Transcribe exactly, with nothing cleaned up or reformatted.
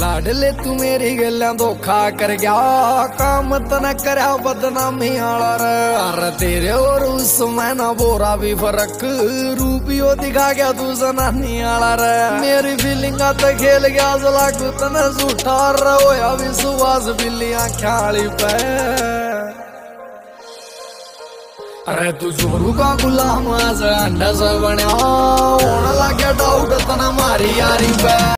लाडले तू मेरी गल्लां धोखा कर गया, काम तना करा बदनामी आला। तेरे और उस मैं ना बोरा भी फर्क, रूपियो दिखा गया तू जनानी आला। मेरी फीलिंगा ते खेल गया जला कुतना झूठा, रोया विश्वास बिल्लियां ख्याली पे। अरे तू जोरू का गुलाम अंडा से बना, होने लगे डाउट तना मारी यारी पे।